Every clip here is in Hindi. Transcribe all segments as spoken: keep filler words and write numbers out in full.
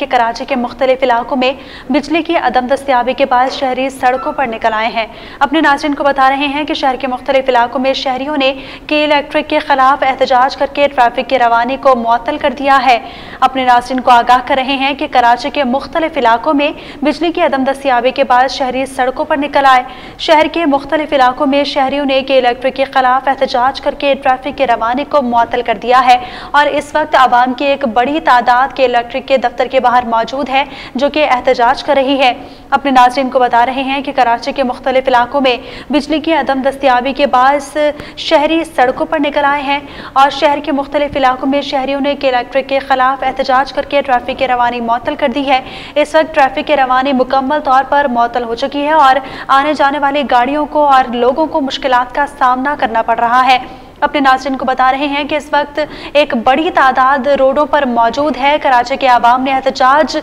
कि कराची के मुख्तलिफ इलाकों में बिजली की अदम दस्तियाबी के बाद शहरी सड़कों पर निकल आए हैं। अपने नाज़रीन को बता रहे हैं कि शहर के मुख्तलिफ इलाकों में शहरियों ने के-इलेक्ट्रिक के खिलाफ एहतजाज करके ट्रैफिक की रवानी को मुअत्तल कर दिया है। अपने नाज़रीन को आगाह कर रहे हैं कि कराची के मुख्तलिफ इलाकों में बिजली की अदम दस्तियाबी के बाद शहरी सड़कों पर निकल आए। शहर के मुख्तलिफ इलाकों में शहरियों ने के-इलेक्ट्रिक के खिलाफ एहतजाज करके ट्रैफिक की रवानी को मुअत्तल कर दिया है और इस वक्त आवाम की एक बड़ी तादाद के-इलेक्ट्रिक के दफ्तर के बाहर मौजूद है जो कि एहतजाज कर रही है। अपने नाज़रीन को बता रहे हैं कि कराची के मुख्तलिफ इलाकों में बिजली की अदम दस्तियाबी के बायस शहरी सड़कों पर निकल आए हैं और शहर के मुख्तलिफ इलाकों में शहरियों ने के-इलेक्ट्रिक के खिलाफ एहतजाज करके ट्रैफिक की रवानी मुअत्तल कर दी है। इस वक्त ट्रैफिक की रवानी मुकम्मल तौर पर मुअत्तल हो चुकी है और आने जाने वाली गाड़ियों को और लोगों को मुश्किलात का सामना करना पड़ रहा है। अपने नाज़रीन को बता रहे हैं कि इस वक्त एक बड़ी तादाद रोडों पर मौजूद है। कराची के आवाम ने एहतजाज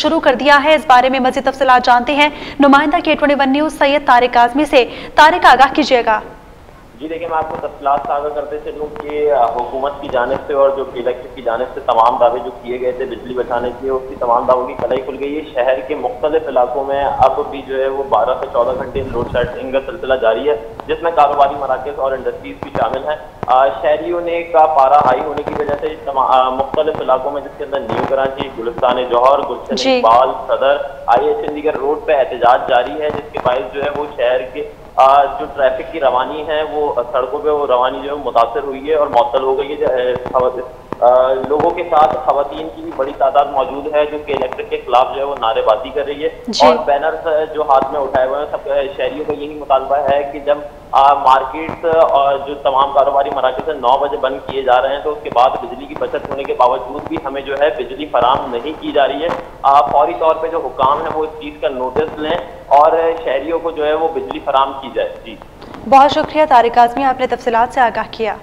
शुरू कर दिया है। इस बारे में मज़ीद तफसीलात जानते हैं नुमाइंदा के twenty one news Syed Tariq Azmi से। तारिक, आगाह कीजिएगा। जी देखिए, मैं आपको तफसीलात आगाह करते चलूँ कि हुकूमत की जानिब से और जो के-इलेक्ट्रिक की जानिब से तमाम दावे जो किए गए थे बिजली बचाने के, उसकी तमाम दावों की कलाई खुल गई है। शहर के मुख्तलिफ इलाकों में अब भी जो है वो बारह से चौदह घंटे रोड शटरिंग का सिलसिला जारी है, जिसमें कारोबारी मराकज़ और इंडस्ट्रीज भी शामिल हैं। शहरियों ने का पारा हाई होने की वजह से मुख्तलिफ इलाकों में, जिसके अंदर New Karachi, Gulistan Jauhar, Gulshan Iqbal, Saddar, I H N दीगर रोड पर एहतजाज जारी है, जिसके बायस जो है वो शहर के आ, जो ट्रैफिक की रवानी है वो सड़कों पे वो रवानी जो है मुतासर हुई है और मुअत्तल हो गई है। आ, लोगों के साथ खवातीन की भी बड़ी तादाद मौजूद है जो के-इलेक्ट्रिक के खिलाफ जो है वो नारेबाजी कर रही है और बैनर्स जो हाथ में उठाए हुए हैं। सब शहरियों का यही मुतालबा है कि जब आ, मार्केट और जो तमाम कारोबारी मराकज़ नौ बजे बंद किए जा रहे हैं तो उसके बाद बिजली की बचत होने के बावजूद भी हमें जो है बिजली फराहम नहीं की जा रही है। फौरी तौर पर जो हुकाम है वो इस चीज़ का नोटिस लें और शहरियों को जो है वो बिजली फराहम की जाए। जी बहुत शुक्रिया तारिक आज़मी, आपने तफसीलात से आगाह किया।